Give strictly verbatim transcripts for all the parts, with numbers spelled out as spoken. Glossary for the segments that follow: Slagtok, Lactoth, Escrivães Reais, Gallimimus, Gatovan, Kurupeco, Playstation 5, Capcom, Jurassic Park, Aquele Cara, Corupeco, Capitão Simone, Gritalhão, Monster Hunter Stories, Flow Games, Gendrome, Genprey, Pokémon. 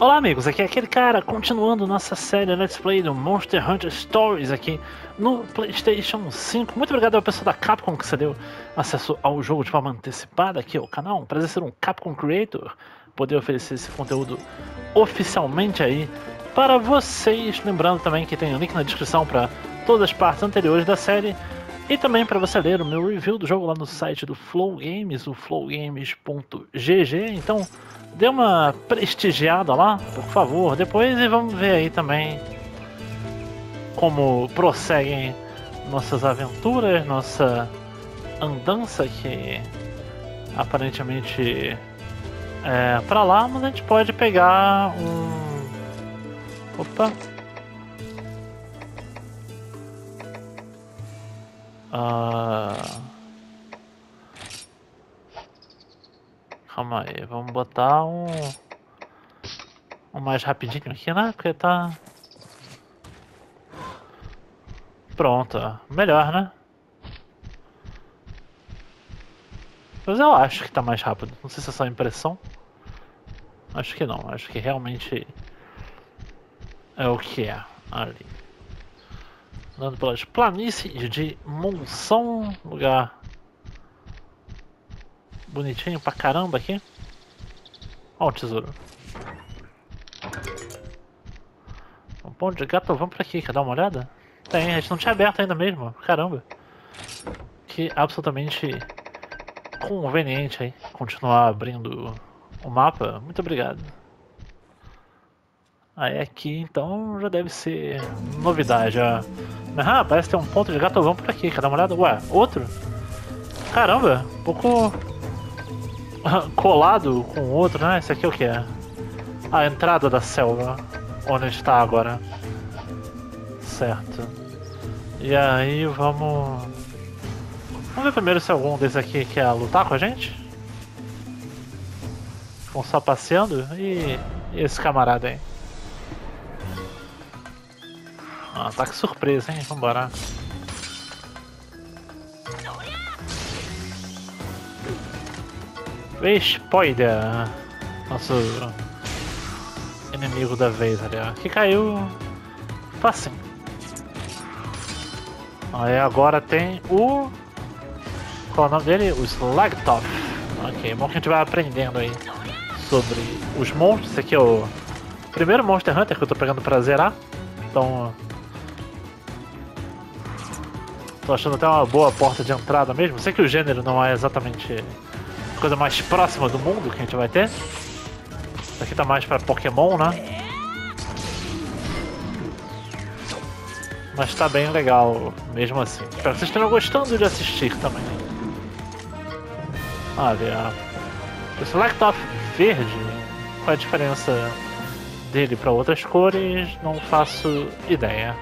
Olá amigos, aqui é Aquele Cara, continuando nossa série Let's Play do Monster Hunter Stories aqui no Playstation cinco. Muito obrigado ao pessoal da Capcom que cedeu acesso ao jogo de forma antecipada aqui ao canal. Um prazer ser um Capcom Creator, poder oferecer esse conteúdo oficialmente aí para vocês. Lembrando também que tem o link na descrição para todas as partes anteriores da série e também para você ler o meu review do jogo lá no site do Flow Games, o flow games ponto g g. Então, dê uma prestigiada lá, por favor, depois, e vamos ver aí também como prosseguem nossas aventuras, nossa andança, que aparentemente é pra lá, mas a gente pode pegar um... Opa! Ah... Calma aí, vamos botar um, um mais rapidinho aqui, né? Porque tá... Pronto, melhor, né? Mas eu acho que tá mais rápido, não sei se é só impressão. Acho que não, acho que realmente é o que é ali. Andando pelas planícies de Monção, lugar... bonitinho pra caramba aqui. Ó o tesouro. Um ponto de gato, vamos pra aqui, quer dar uma olhada? Tem, a gente não tinha aberto ainda mesmo, caramba. Que absolutamente conveniente aí, continuar abrindo o mapa, muito obrigado. Aí aqui então já deve ser novidade, ó. Ah, parece que tem um ponto de gato, vamos por aqui, quer dar uma olhada? Ué, outro? Caramba, um pouco... colado com o outro, né? Esse aqui é o que é? A entrada da selva, onde está agora. Certo. E aí vamos... Vamos ver primeiro se algum desses aqui quer lutar com a gente? Ficam só passeando? E... e esse camarada aí? Ah, ataque surpresa, hein? Vambora. Spoiler, nosso inimigo da vez ali, ó, que caiu facinho. Aí agora tem o... qual é o nome dele? O Slagtok. Ok, bom que a gente vai aprendendo aí sobre os monstros. Esse aqui é o primeiro Monster Hunter que eu tô pegando pra zerar, então... tô achando até uma boa porta de entrada mesmo. Sei que o gênero não é exatamente... coisa mais próxima do mundo que a gente vai ter. Isso aqui tá mais pra Pokémon, né? Mas tá bem legal mesmo assim. Espero que vocês estejam gostando de assistir também. Olha, esse Lactoth verde, qual é a diferença dele pra outras cores? Não faço ideia.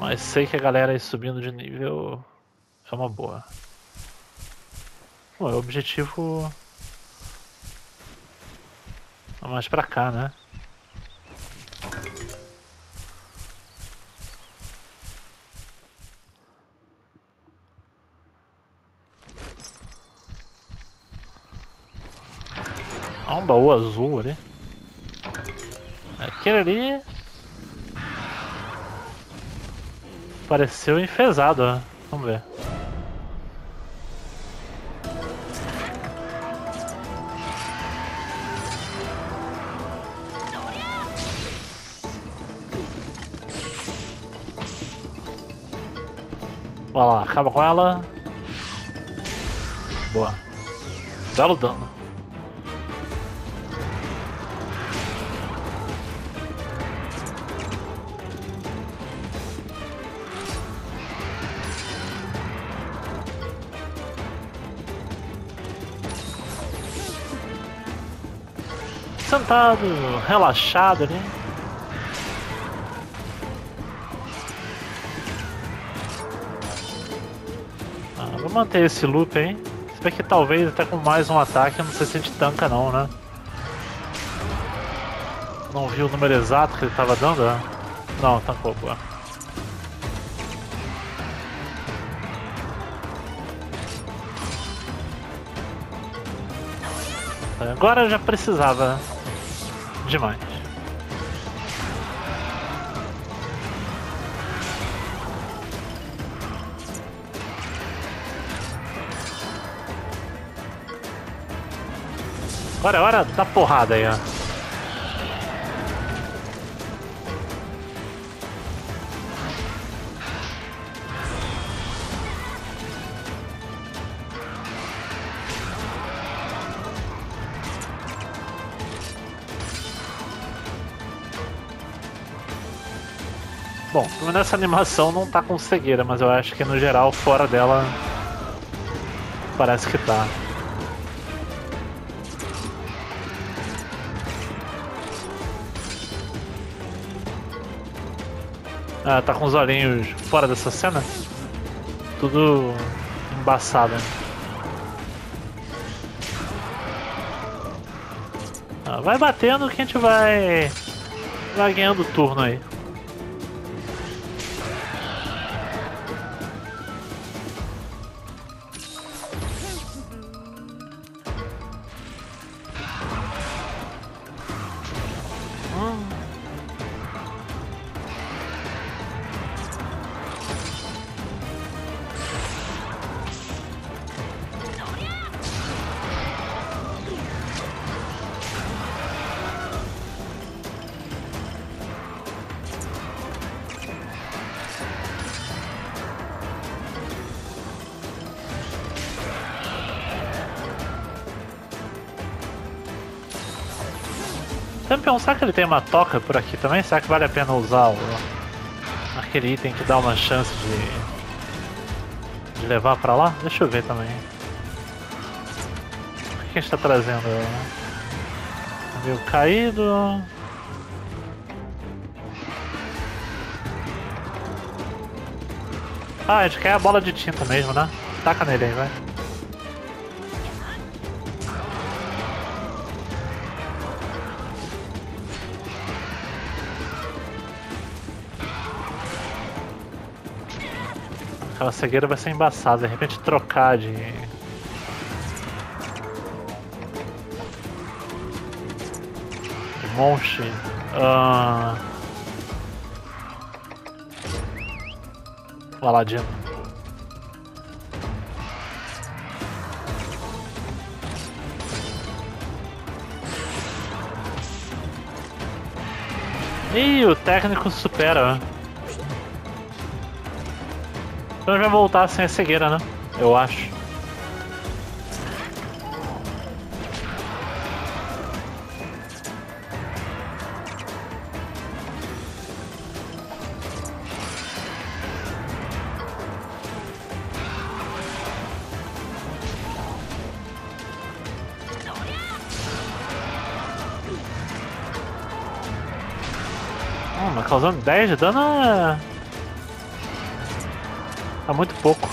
Mas sei que a galera aí subindo de nível é uma boa. Bom, o objetivo é mais pra cá, né? Há um baú azul ali. Aquele ali... pareceu enfesado, ó. Vamos ver. Olha lá, acaba com ela. Boa. Belo dano. Sentado, relaxado ali. Ah, vou manter esse loop aí. Se bem que talvez até com mais um ataque, eu não sei se a gente tanca não, né? Não vi o número exato que ele tava dando, né? Não, tancou, boa. Nossa, agora eu já precisava demais. Agora é hora da porrada aí, ó. Bom, nessa animação não tá com cegueira, mas eu acho que no geral fora dela parece que tá. Ah, tá com os olhinhos fora dessa cena? Tudo embaçado. Ah, vai batendo que a gente vai, vai ganhando turno aí. Será que ele tem uma toca por aqui também? Será que vale a pena usar o... aquele item que dá uma chance de, de levar pra lá? Deixa eu ver também. O que a gente tá trazendo? Navio caído... Ah, a gente quer a bola de tinta mesmo, né? Taca nele aí, vai. A cegueira vai ser embaçada, de repente trocar de... de monte. Ah... O Aladino. Ih, o técnico supera. Então já voltar sem a cegueira, né? Eu acho. Hum, mas causando dez de dano é... Tá muito pouco.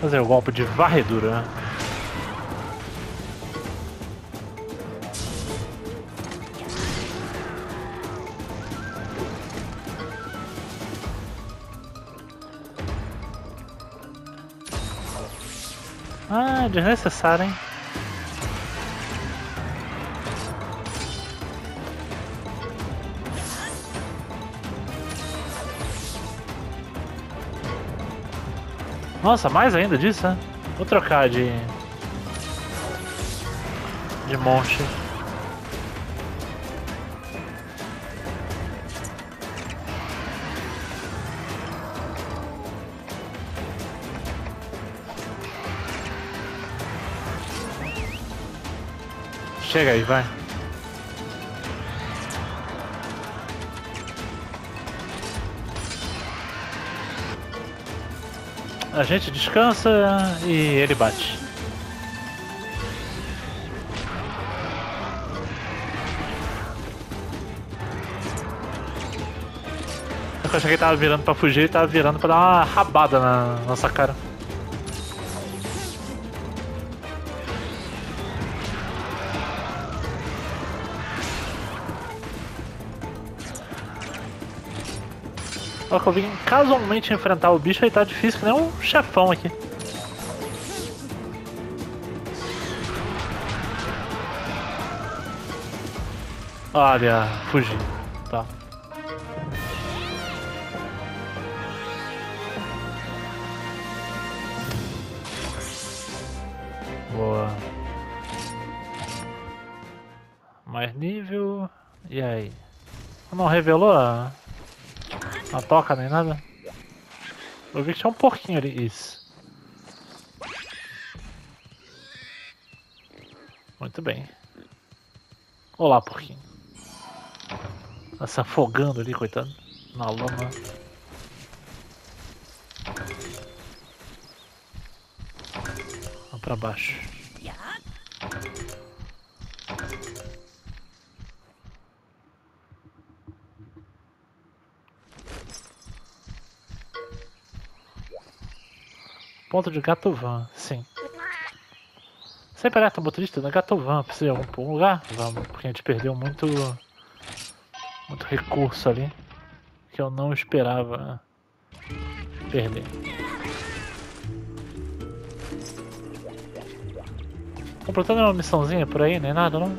Fazer o golpe de varredura, né? Ah, desnecessário, hein? Nossa, mais ainda disso, né? Vou trocar de... de monte. Chega aí, vai. A gente descansa e ele bate. Eu eu achei que ele tava virando pra fugir, ele tava virando pra dar uma rabada na nossa cara. Só que eu vim casualmente enfrentar o bicho, aí tá difícil que nem um chefão aqui. Olha, fugi. Tá. Boa. Mais nível. E aí? Não revelou a... Não toca nem nada. Eu vi que tinha um porquinho ali. Isso. Muito bem. Olá, porquinho. Tá se afogando ali, coitado. Na lama. Lá pra baixo. Ponto de Gatovan, sim. Sempre alerta o motorista da Gatovan, precisa ir algum, pra algum lugar? Vamos, porque a gente perdeu muito muito recurso ali que eu não esperava perder. Completando uma missãozinha por aí, nem nada, não?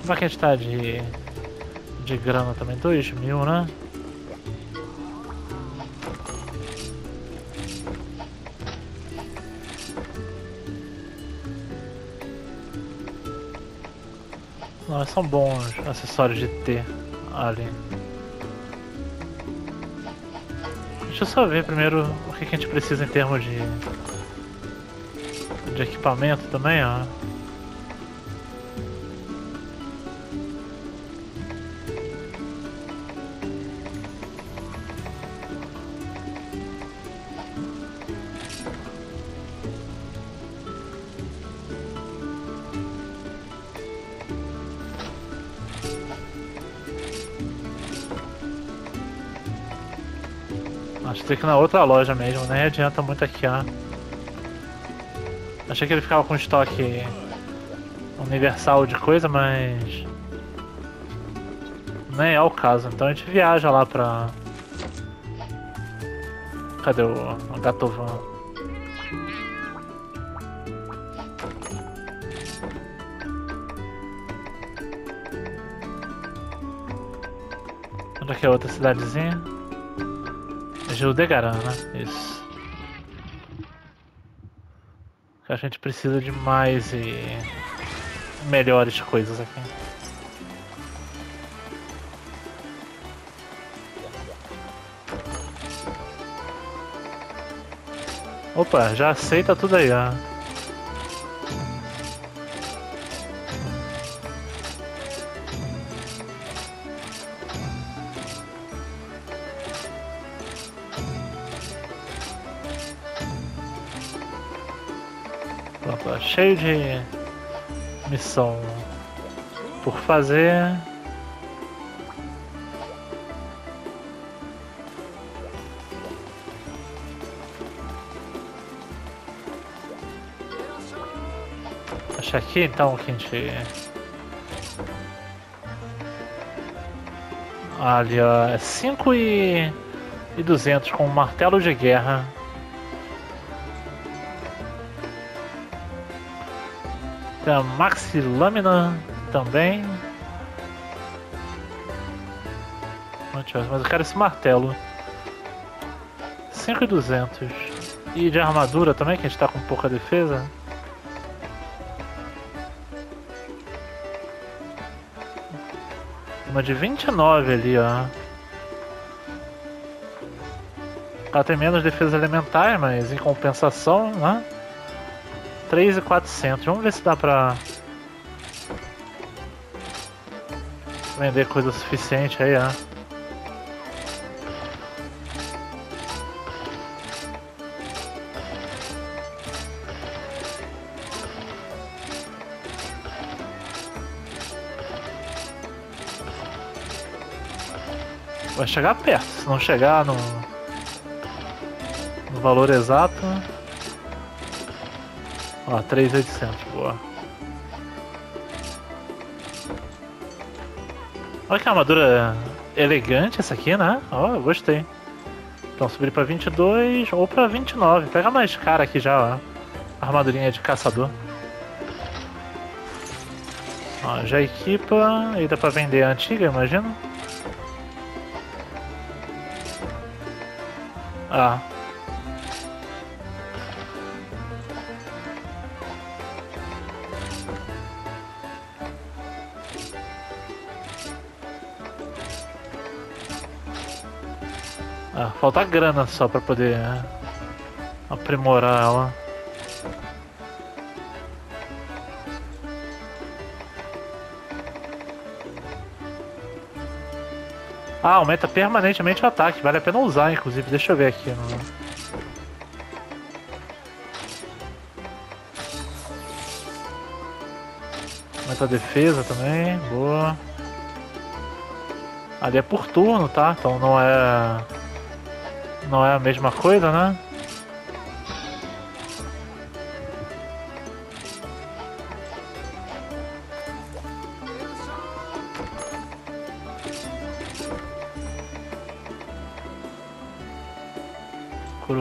Como é que a gente tá de, de grana também? dois mil, né? Não, são bons acessórios de T ali. Deixa eu só ver primeiro o que a gente precisa em termos de, de equipamento também, ó. Tem que ir na outra loja mesmo, nem adianta muito aqui, ó. Achei que ele ficava com estoque universal de coisa, mas... nem é o caso, então a gente viaja lá pra... Cadê o, o Gatovan? Onde é que é a outra cidadezinha? Gil de Garana, né? Isso. A gente precisa de mais e melhores coisas aqui. Opa, já aceita tudo aí, ó. Cheio de missão por fazer. Acho aqui então que a gente... Ali ó, é cinco e duzentos com um martelo de guerra. Tem a Maxi Lâmina também. Mas eu quero esse martelo. cinco e duzentos. E de armadura também, que a gente tá com pouca defesa. Uma de vinte e nove ali, ó. Ela tem menos defesa elementar, mas em compensação, né? três e quatrocentos, vamos ver se dá pra vender coisa suficiente aí, ó. Vai chegar perto, se não chegar no, no valor exato. Ó, três mil e oitocentos, boa. Olha que armadura elegante essa aqui, né? Ó, eu gostei. Então subir pra vinte e dois ou pra vinte e nove. Pega mais cara aqui já, ó. Armadurinha de caçador. Ó, já equipa. E dá pra vender a antiga, imagina. Ah. Ah, falta grana só pra poder né, aprimorar ela. Ah, aumenta permanentemente o ataque, vale a pena usar inclusive, deixa eu ver aqui. Aumenta a defesa também, boa. Ali é por turno, tá? Então não é... não é a mesma coisa, né?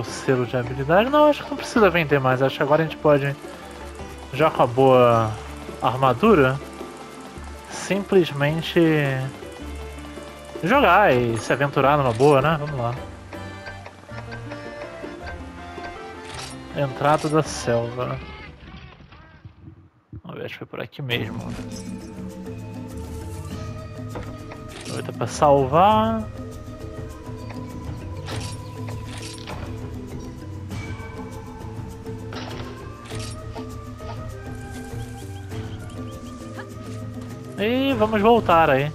Selo de habilidade, não, acho que não precisa vender mais, acho que agora a gente pode já com a boa armadura simplesmente jogar e se aventurar numa boa, né? Vamos lá. Entrada da selva. Vamos ver, acho que foi por aqui mesmo. Aproveita pra salvar. E vamos voltar aí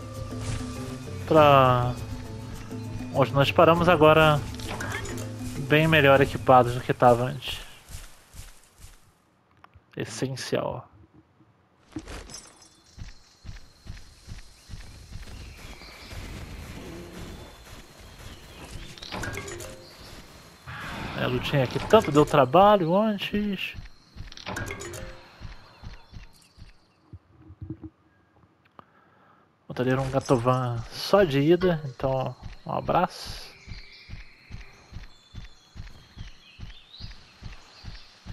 pra onde nós paramos agora, bem melhor equipados do que estava antes. Essencial. É, a lutinha aqui tanto deu trabalho antes. Botaria um Gatovan só de ida, então um abraço.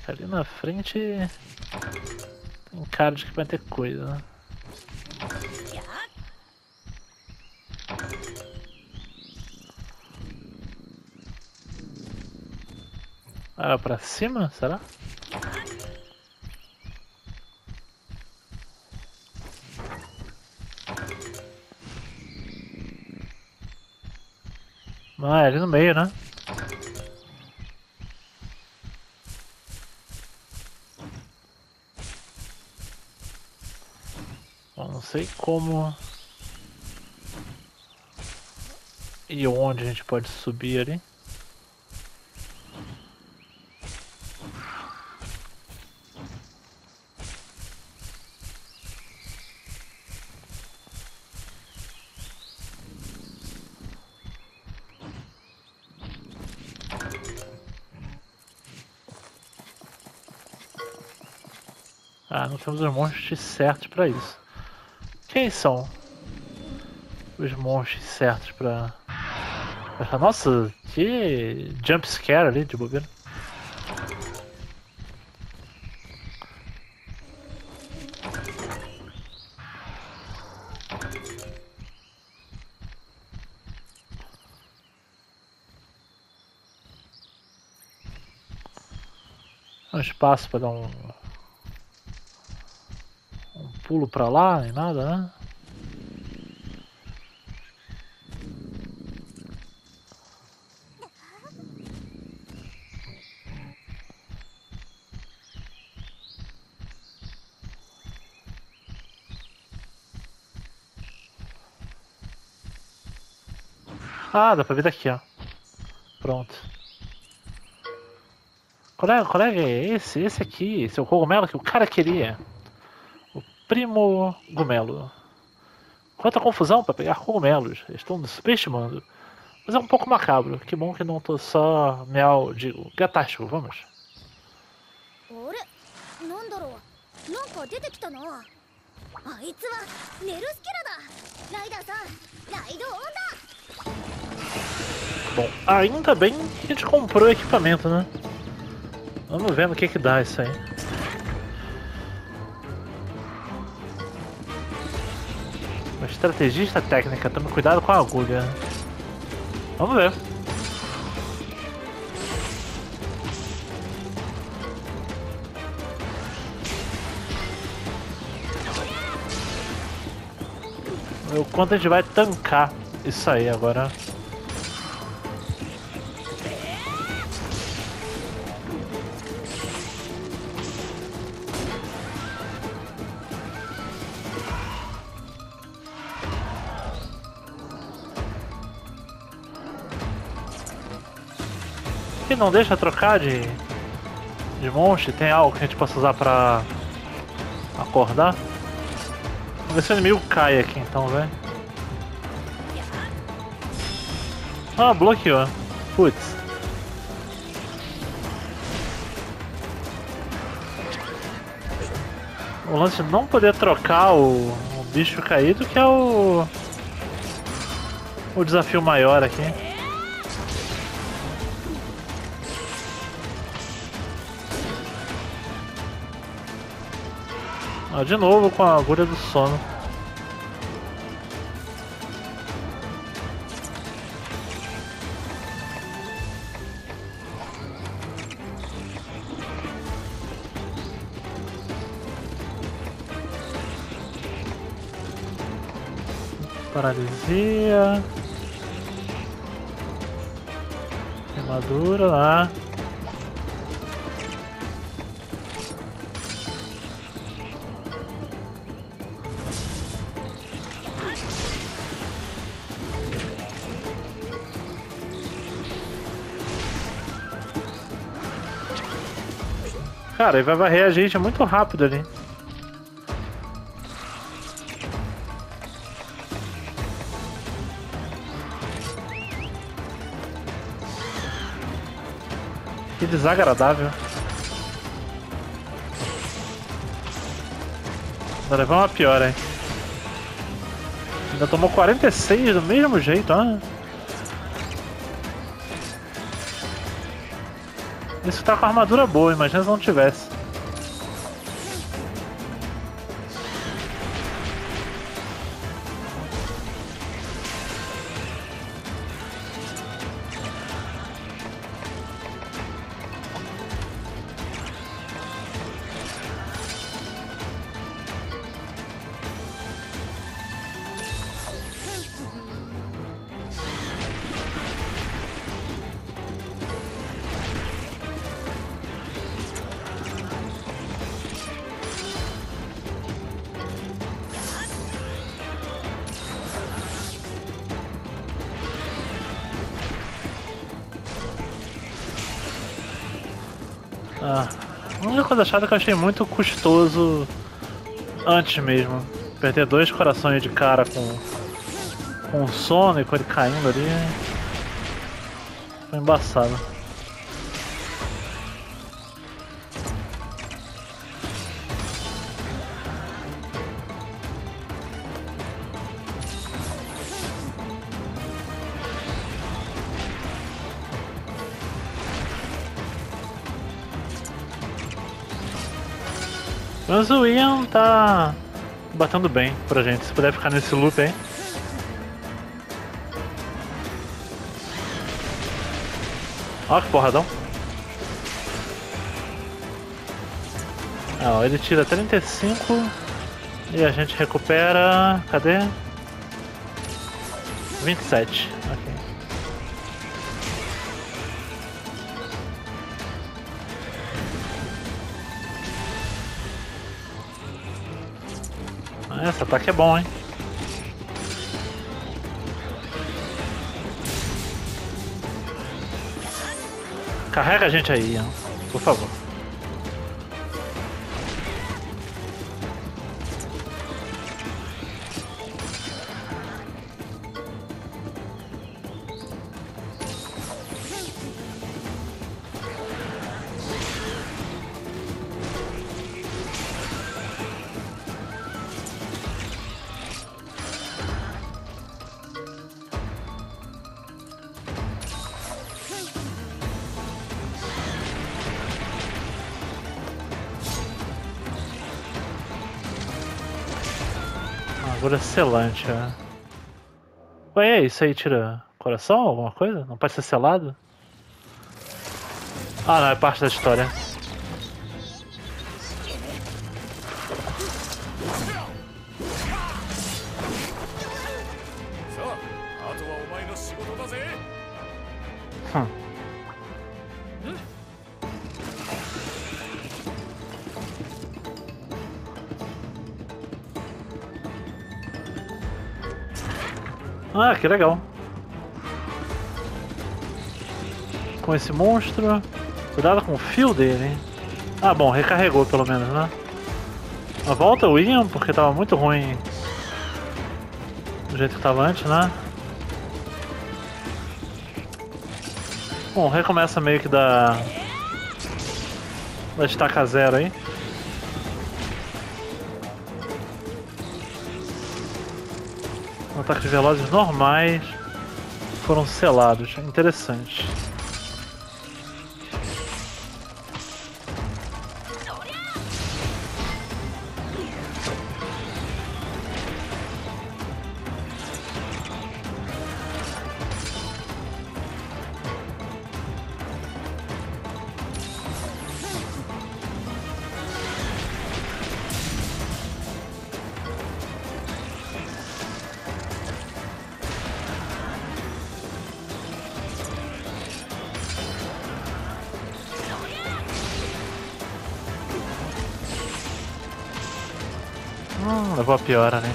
Ali na frente tem cara de que vai ter coisa, né? Era pra cima, será? Ah, é ali no meio, né? Bom, não sei como e onde a gente pode subir ali. Ah, não temos os monstros certos pra isso. Quem são os monstros certos pra... Nossa, que jump scare ali de bobeira. É um espaço pra dar um... pulo pra lá, nem nada, né? Ah, dá pra vir daqui, ó. Pronto. Colega, colega, esse, esse aqui, esse é o cogumelo que o cara queria. Primo Gumelo. Quanta confusão para pegar cogumelos, estão me subestimando. Mas é um pouco macabro, que bom que não tô só miau, digo, gatástico, vamos. Bom, ainda bem que a gente comprou o equipamento, né? Vamos ver no que que dá isso aí. Uma estrategista técnica, tome cuidado com a agulha. Vamos ver. O quanto a gente vai tancar isso aí agora. E não deixa trocar de, de monte? Tem algo que a gente possa usar pra acordar? Vamos ver se o inimigo cai aqui então, velho. Ah, bloqueou. Putz. O lance de não poder trocar o, o bicho caído que é o... o desafio maior aqui. Ah, de novo com a agulha do sono. Paralisia. Queimadura lá. Cara, ele vai varrer a gente muito rápido ali. Que desagradável. Vai levar uma pior, hein? Ainda tomou quarenta e seis do mesmo jeito, ó. Isso tá com armadura boa, imagina se não tivesse. Ah, a única coisa chata que eu achei muito custoso antes mesmo. Perder dois corações de cara com, com o sono e com ele caindo ali. Foi embaçado. Mas o Ian tá batendo bem pra gente, se puder ficar nesse loop aí. Ó que porradão. Ah, ele tira trinta e cinco e a gente recupera... cadê? vinte e sete, ok. Esse ataque é bom, hein? Carrega a gente aí, Ian, por favor. bagulho é selante, né? Ué, é isso aí, tira coração, alguma coisa? Não pode ser selado? Ah, não, é parte da história. Hum. Ah, que legal. Com esse monstro. Cuidado com o fio dele, hein? Ah, bom, recarregou pelo menos, né? Mas volta o William, porque tava muito ruim do jeito que tava antes, né? Bom, recomeça meio que da... da estaca zero aí. Ataques velozes normais foram selados, interessante. Hum, levou a piora, né?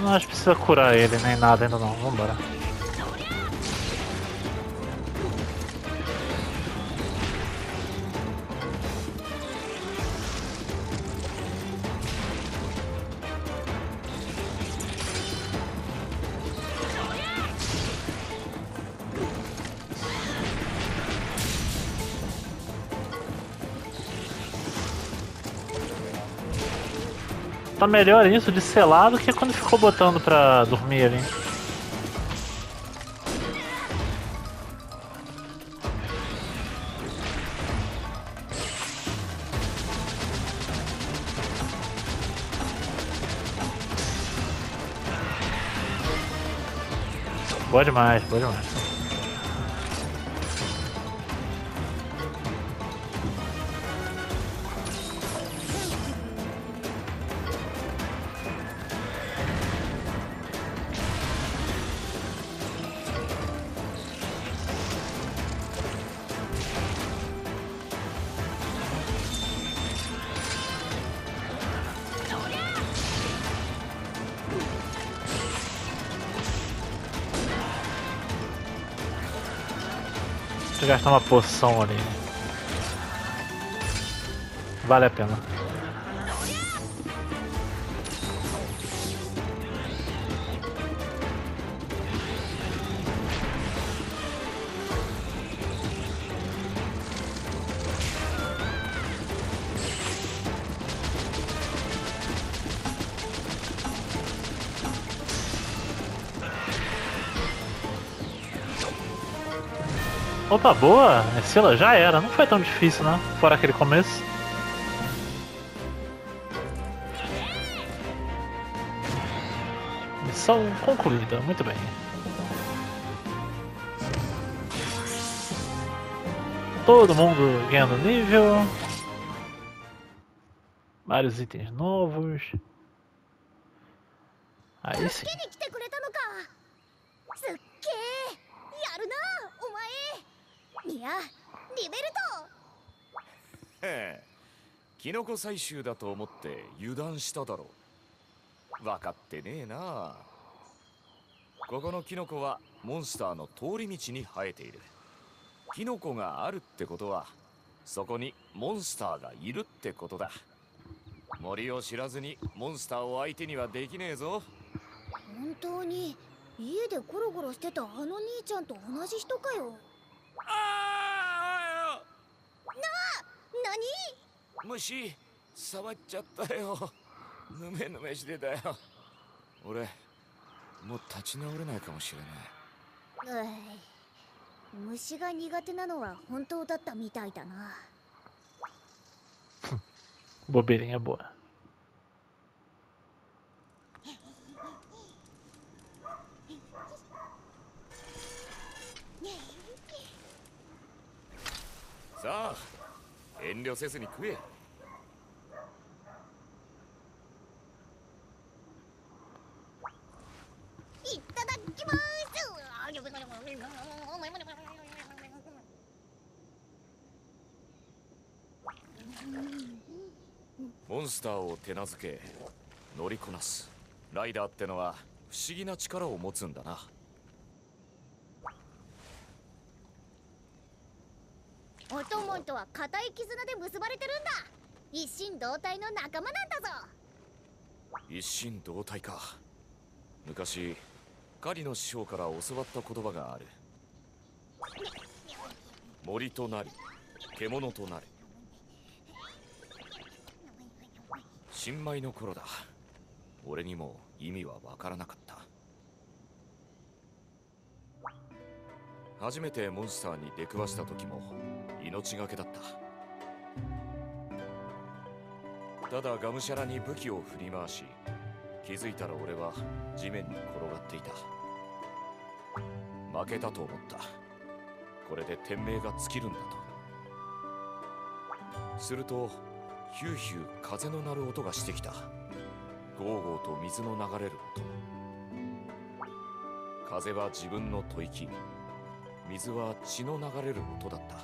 Não acho que precisa curar ele, nem nada ainda não. Vambora. Tá melhor isso de selar do que quando ficou botando pra dormir ali. Boa demais, boa demais. Gastar uma poção ali. Vale a pena. Opa, boa! Sela já era, não foi tão difícil, né? Fora aquele começo. Missão concluída, muito bem. Todo mundo ganhando nível. Vários itens novos. Aí sim. Nani? 虫、触っちゃったよ。ぬめぬめしてたよ。俺、もう立ち直れないかもしれない。Bobeirinha boa. Tá. Monsterを手なずけ、乗りこなす。ライダーってのは不思議な力を持つんだな。お供とは固い絆で結ばれてるんだ。一心同体の仲間なんだぞ。一心同体か。昔、狩りの師匠から教わった言葉がある。森となり、獣となる。新米の頃だ。俺にも意味はわからなかった。初めてモンスターに出くわした時も命がけだった。ただがむしゃらに武器を振り回し、気づいたら俺は地面に転がっていた。負けたと思った。これで天命が尽きるんだと。するとヒューヒュー風の鳴る音がしてきた。ゴーゴーと水の流れる音。風は自分の吐息、水は血の流れる音だった。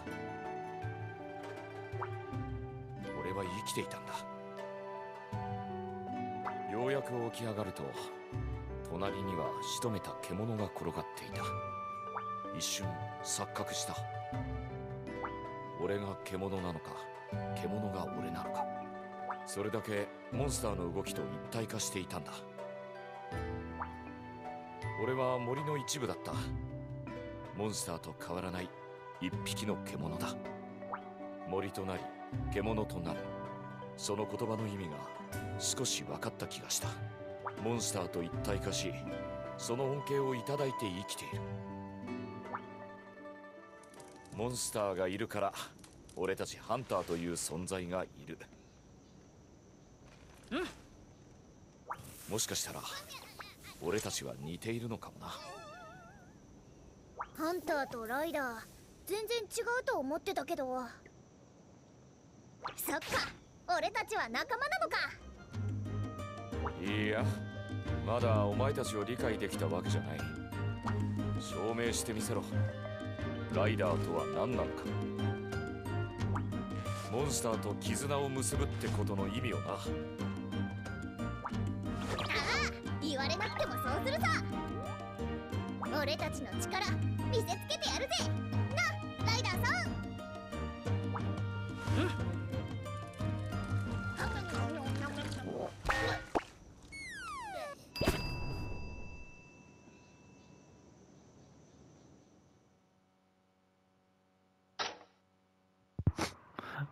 俺は生きていたんだ。ようやく起き上がると、隣には仕留めた獣が転がっていた。一瞬錯覚した。俺が獣なのか、獣が俺なのか、それだけモンスターの動きと一体化していたんだ。俺は森の一部だった。モンスターと変わらない一匹の獣だ。森となり獣となる、その言葉の意味が少し分かった気がした。モンスターと一体化し、その恩恵をいただいて生きている。モンスターがいるから俺たちハンターという存在がいる。うん、もしかしたら俺たちは似ているのかもな。ハンターとライダー、全然違うと思ってたけど。そっか、俺たちは仲間なのか。いや、まだお前たちを理解できたわけじゃない。証明してみせろ。ライダーとは何なのか。モンスターと絆を結ぶってことの意味をな。ああ、言われなくてもそうするさ。俺たちの力見せつけてやるぜ。な、ライダーさん。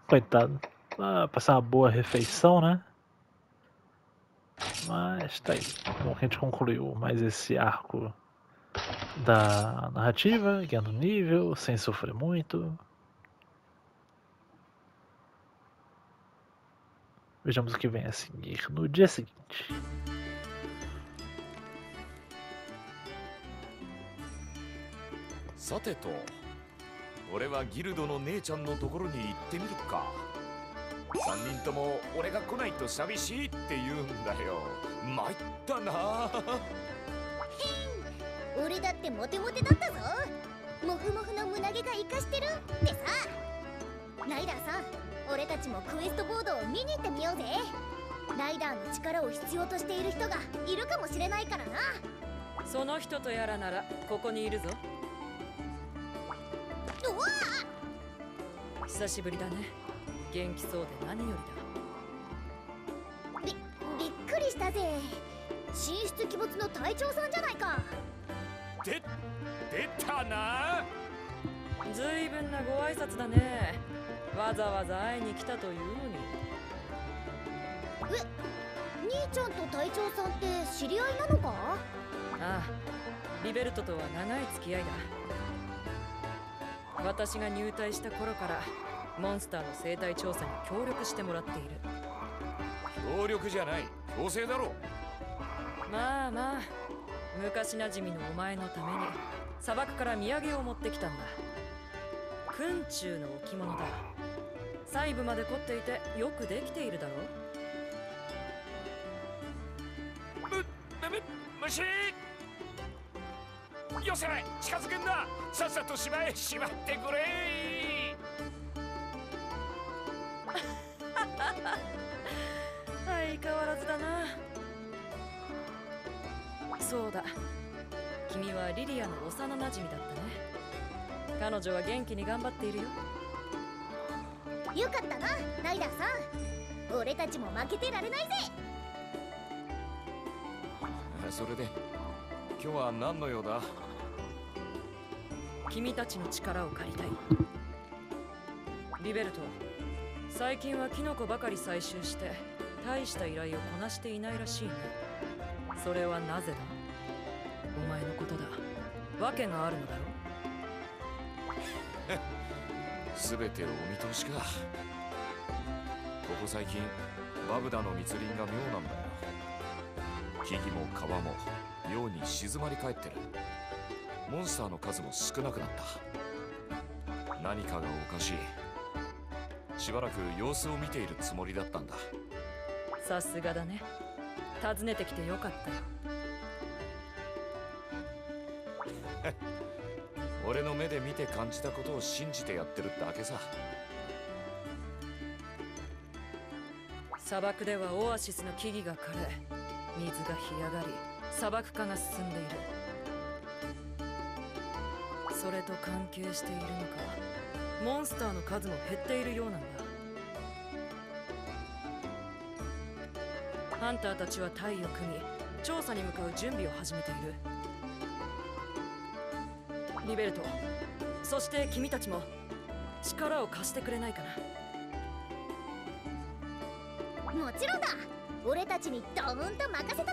Coitado, ah, passar uma boa refeição, né? Mas tá aí. Bom, a gente concluiu mais esse arco da narrativa, ganhando nível, sem sofrer muito. Vejamos o que vem a seguir no dia seguinte. Sateto. 俺はギルドの姉ちゃんのところに行ってみるか。さんにんとも俺が来ないと寂しいって言うんだよ。参ったな。俺だってモテモテだったぞ。モフモフの胸毛が生かしてるってさ。ライダーさん、俺たちもクエストボードを見に行ってみようぜ。ライダーの力を必要としている人がいるかもしれないからな。その人とやらならここにいるぞ。久しぶりだね。元気そうで何よりだ。び、びっくりしたぜ。神出鬼没の隊長さんじゃないか。で、出たな。ずいぶんなご挨拶だね。わざわざ会いに来たというのに。え、兄ちゃんと隊長さんって知り合いなのか？ああ。よかったな、ライダーさん。俺たちも負けてられないぜ。それで、今日は何の用だ？ 君たちの力を借りたい。リベルト、最近はキノコばかり採集して大した依頼をこなしていないらしいね。それはなぜだ？お前のことだ。訳があるのだろう。全てをお見通しか。ここ最近バブダの密林が妙なんだよ。木々も川も妙に静まり返ってる。 モンスターの数も少なくなった。何かがおかしい。しばらく様子を見ているつもりだったんだ。さすがだね。訪ねてきてよかったよ。俺の目で見て感じたことを信じてやってるだけさ。砂漠ではオアシスの木々が枯れ、水が干上がり、砂漠化が進んでいる。 それと関係しているのか、モンスターの数も減っているようなんだ。ハンターたちは隊を組み、調査に向かう準備を始めている。リベルト、そして君たちも力を貸してくれないかな。もちろんだ。俺たちにドーンと任せとけ。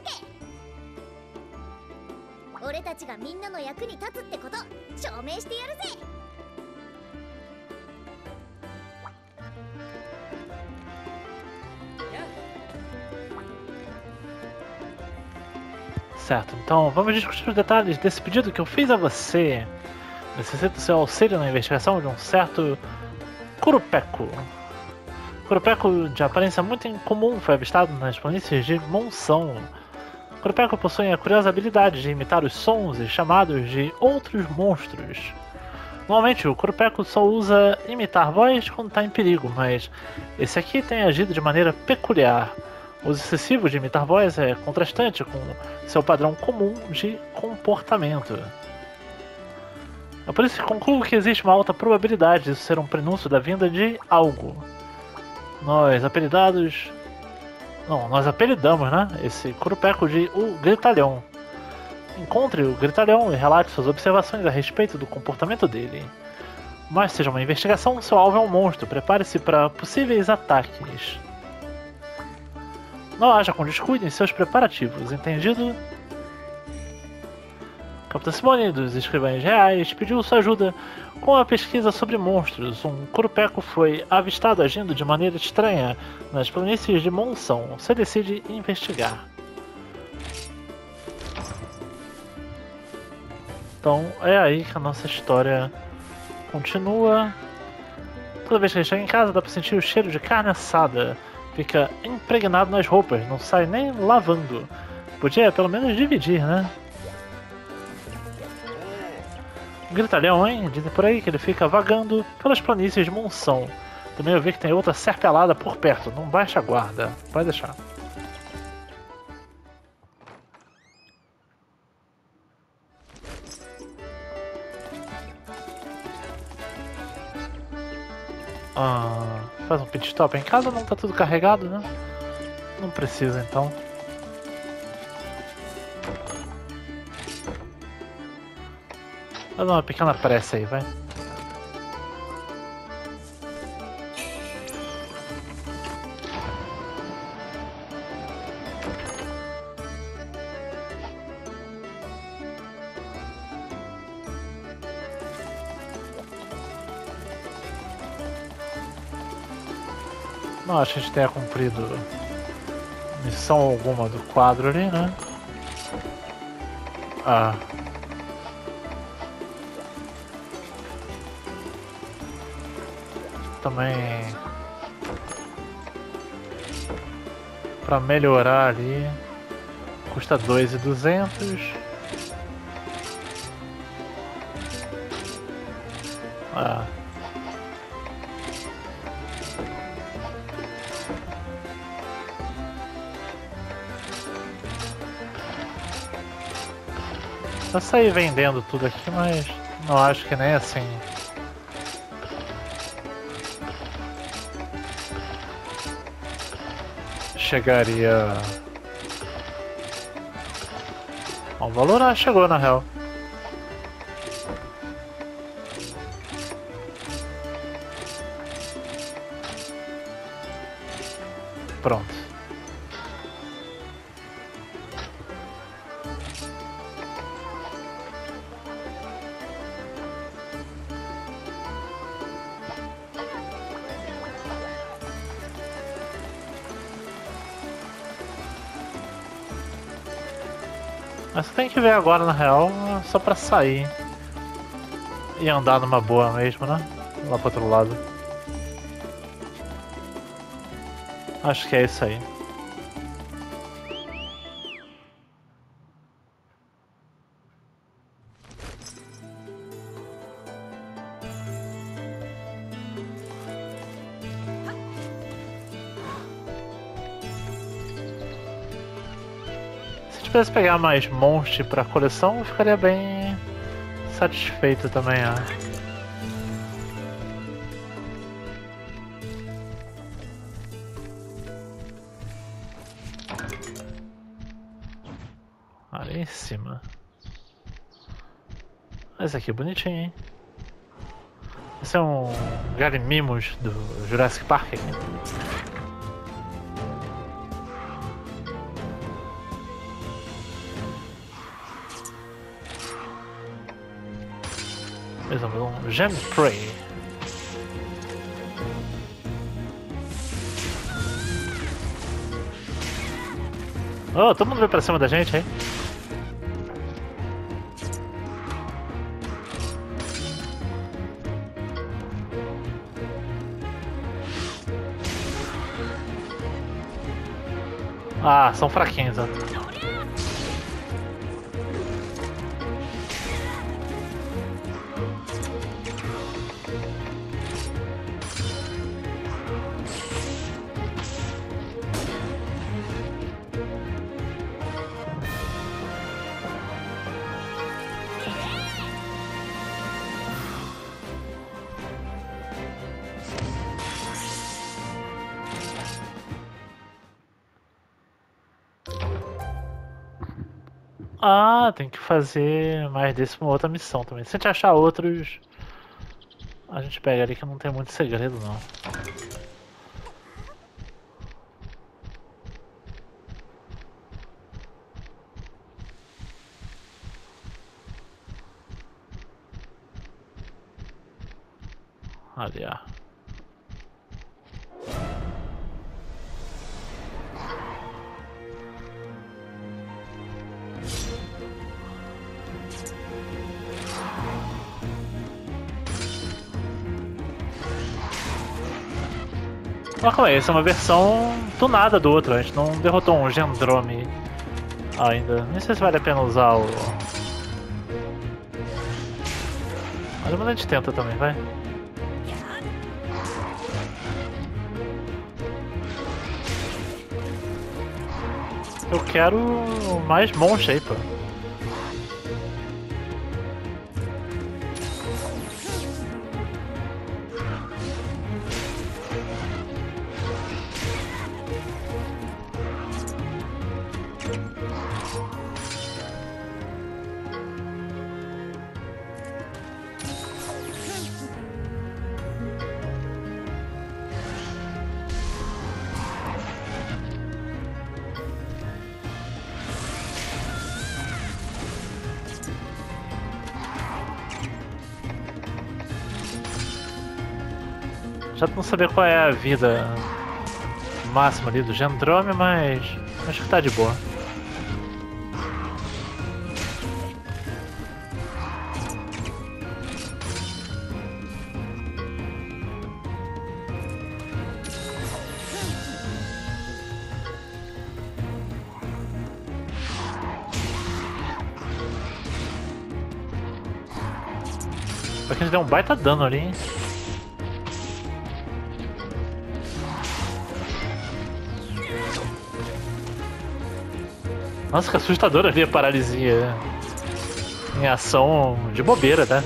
俺たちがみんなの役に立つってこと証明してやるぜ。Certo, então vamos discutir os detalhes desse pedido que eu fiz a você. Necessito seu auxílio na investigação de um certo Kurupeco. Kurupeco de aparência muito incomum foi avistado nas planícies de Monção. Corupeco possui a curiosa habilidade de imitar os sons e chamados de outros monstros. Normalmente o Corupeco só usa imitar voz quando está em perigo, mas esse aqui tem agido de maneira peculiar. O uso excessivo de imitar voz é contrastante com seu padrão comum de comportamento. É por isso que concluo que existe uma alta probabilidade de isso ser um prenúncio da vinda de algo. Nós apelidados... Não, nós apelidamos, né? Esse Kurupeco de o Gritalhão. Encontre o Gritalhão e relate suas observações a respeito do comportamento dele. Mas seja uma investigação, seu alvo é um monstro. Prepare-se para possíveis ataques. Não haja com descuido em seus preparativos, entendido? Capitão Simone, dos Escrivães Reais, pediu sua ajuda com a pesquisa sobre monstros. Um Kurupeco foi avistado agindo de maneira estranha nas planícies de Monção. Você decide investigar. Então é aí que a nossa história continua. Toda vez que ele chega em casa dá pra sentir o cheiro de carne assada. Fica impregnado nas roupas, não sai nem lavando. Podia pelo menos dividir, né? Gritalhão, hein? Dizem por aí que ele fica vagando pelas planícies de Monção. Também eu vi que tem outra serpelada por perto. Não baixa a guarda. Pode deixar. Ah, faz um pit stop em casa. Não tá tudo carregado, né? Não precisa, então. Vou dar uma pequena pressa aí, vai. Não acho que a gente tenha cumprido missão alguma do quadro ali, né? Ah. Também... Pra melhorar ali... Custa dois mil e duzentos. Ah. Só sair vendendo tudo aqui, mas não acho que nem assim. Chegaria. Bom, valorar chegou na real. Pronto. Mas tem que ver agora na real, só pra sair e andar numa boa mesmo, né? Lá pro outro lado. Acho que é isso aí. Se eu pudesse pegar mais monstros pra coleção, eu ficaria bem satisfeito também, ó. Ali em cima. Esse aqui é bonitinho, hein? Esse é um Gallimimus do Jurassic Park. Por exemplo, um Genprey. Oh, todo mundo veio pra cima da gente, hein? Ah, são fraquinhos, ó. Ah, tem que fazer mais desse uma outra missão também. Se a gente achar outros, a gente pega ali que não tem muito segredo não. Ali, ó. Mas como é, essa é uma versão tunada do outro, a gente não derrotou um Gendrome ainda. Nem sei se vale a pena usar o... Olha, mas a gente tenta também, vai. Eu quero mais monstros aí, pô. Já não saber qual é a vida máximo ali do Gendrome, mas acho que tá de boa. Só que a gente deu um baita dano ali, hein? Nossa, que assustadora ali a paralisia em ação de bobeira, né?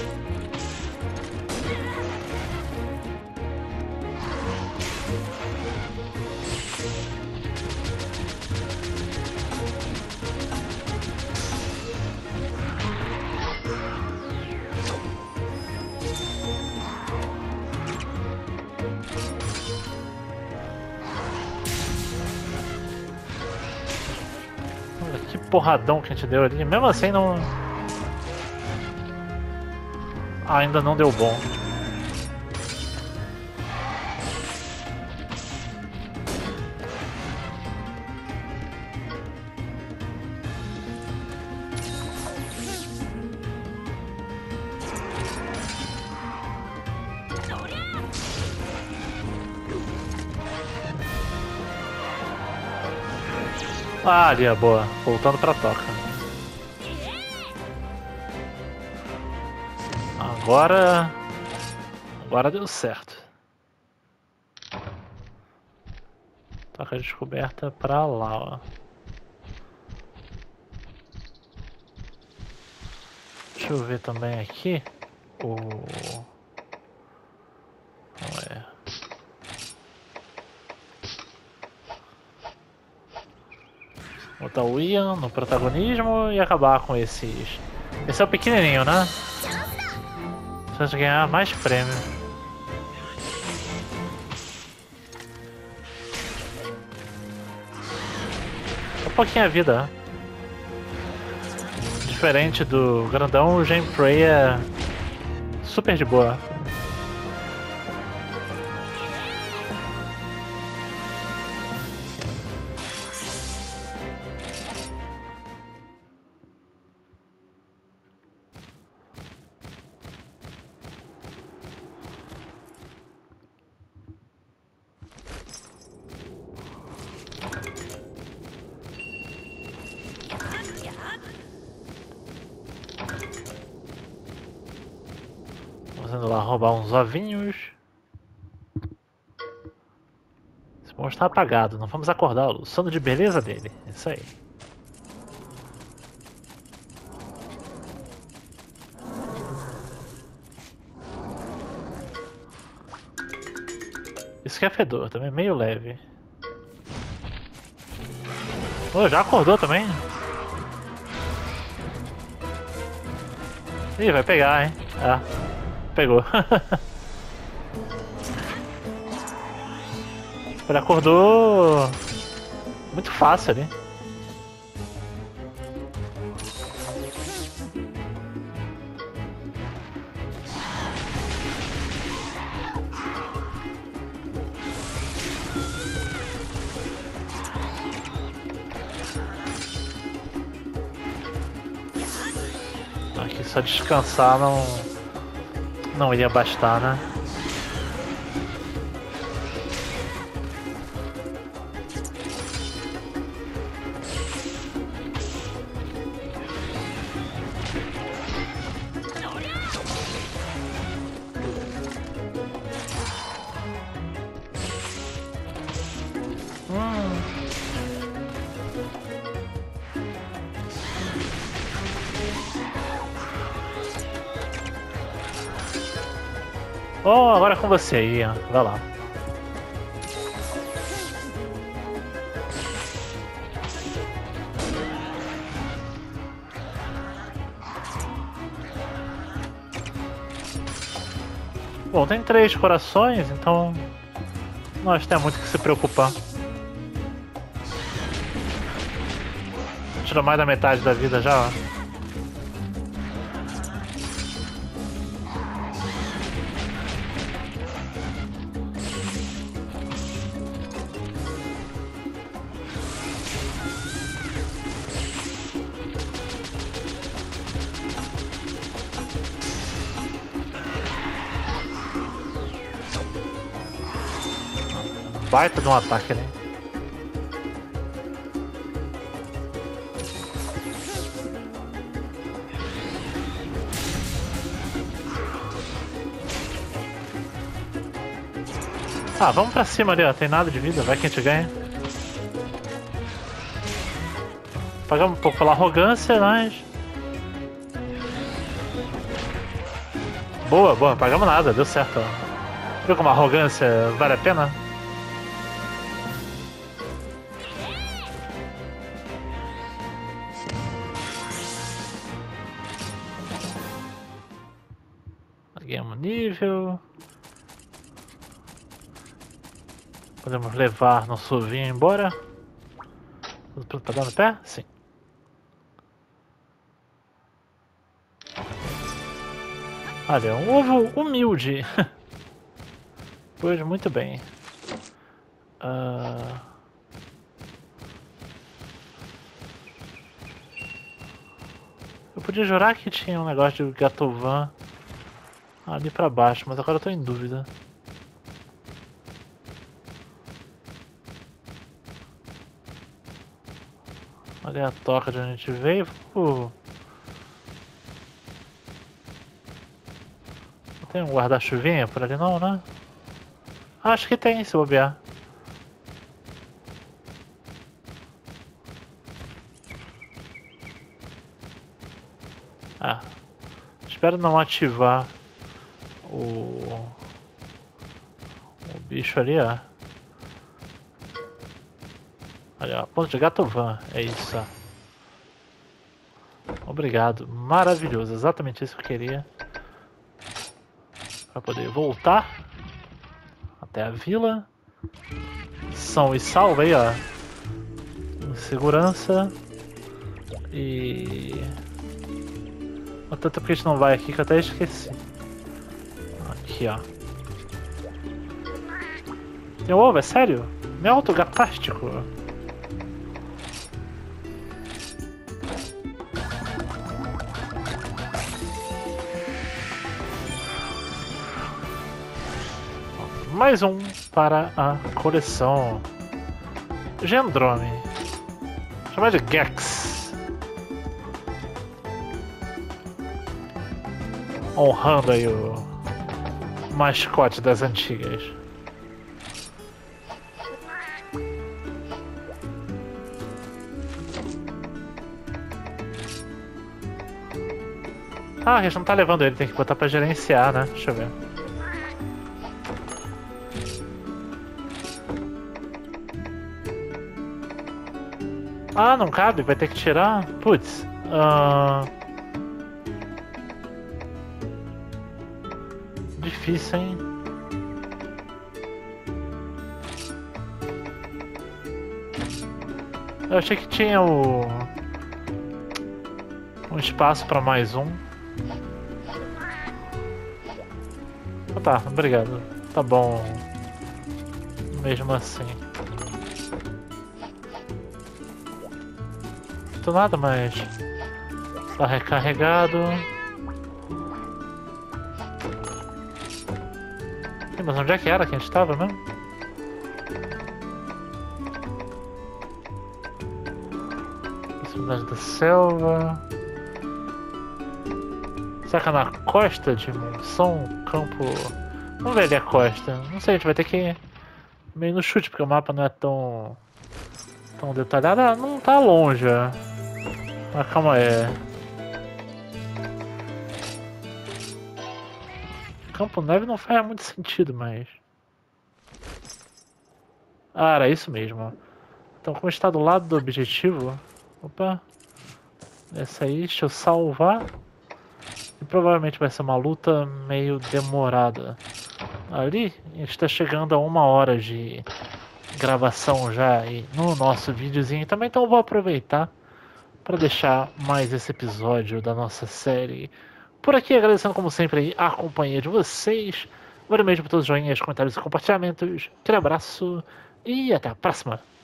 Porradão que a gente deu ali, mesmo assim não... ainda não deu bom. Ah, ali é boa. Voltando pra toca. Agora... Agora deu certo. Toca descoberta pra lá, ó. Deixa eu ver também aqui. O... Ué. Botar o Ian no protagonismo e acabar com esses... Esse é o pequenininho, né? Chance de ganhar mais prêmio. Um pouquinho a vida. Diferente do grandão, o Genprey é super de boa. Vamos lá roubar uns ovinhos. Esse monstro está apagado, não vamos acordá-lo. O sono de beleza dele, é isso aí. Isso que é fedor, também meio leve. Oh, já acordou também? Ih, vai pegar, hein? Ah, pegou. Ele acordou muito fácil ali. Aqui só descansar não... não iria bastar, né? Oh, agora é com você aí, vai lá. Bom, tem três corações, então não acho que tem muito que se preocupar. Tirou mais da metade da vida já, ó. baita de um ataque, né? Ah, vamos pra cima ali, ó. Tem nada de vida, vai que a gente ganha. Pagamos um pouco pela arrogância, mas... Boa, boa, pagamos nada, deu certo. Viu como a arrogância vale a pena? Ganhamos um nível. Podemos levar nosso vinho embora. Tá dando pé? Sim. Olha, um ovo humilde. Pois muito bem. Uh... Eu podia jurar que tinha um negócio de Gatovan ali pra baixo, mas agora eu tô em dúvida. Olha a toca de onde a gente veio. Uh. Não tem um guarda-chuvinha por ali não, né? Acho que tem, se bobear. Ah. Espero não ativar o... o bicho ali, ó. Olha, ponto de Gatovan, é isso. Obrigado, maravilhoso, exatamente isso que eu queria. Para poder voltar até a vila. São e salvo aí, ó. Em segurança. E... tanto tempo que a gente não vai aqui que eu até esqueci. Aqui, ó. Tem um ovo, é sério? Meu auto gatástico. Mais um para a coleção. Gendrome. Chamar de Gex. Honrando aí o mascote das antigas. Ah, a gente não tá levando ele, tem que botar pra gerenciar, né? Deixa eu ver. Ah, não cabe? Vai ter que tirar? Putz. Uh... Difícil, hein? Eu achei que tinha o... um espaço pra mais um. Ah, tá, obrigado. Tá bom. Mesmo assim. Nada, mas tá recarregado. Ih, mas onde é que era que a gente tava mesmo? Proximidade da selva. Será que é na costa de Monção? Campo. Vamos ver ali a costa. Não sei, a gente vai ter que ir meio no chute, porque o mapa não é tão, tão detalhado. Ah, não tá longe. Ah, calma é. Campo Neve não faz muito sentido, mas... Ah, era isso mesmo. Então, como está do lado do objetivo... Opa. Essa aí, deixa eu salvar. E provavelmente vai ser uma luta meio demorada. Ali, a gente está chegando a uma hora de gravação já aí no nosso videozinho também. Então, eu vou aproveitar para deixar mais esse episódio da nossa série por aqui, agradecendo como sempre a companhia de vocês. Obrigado mesmo por todos os joinhas, comentários e compartilhamentos. Aquele abraço e até a próxima!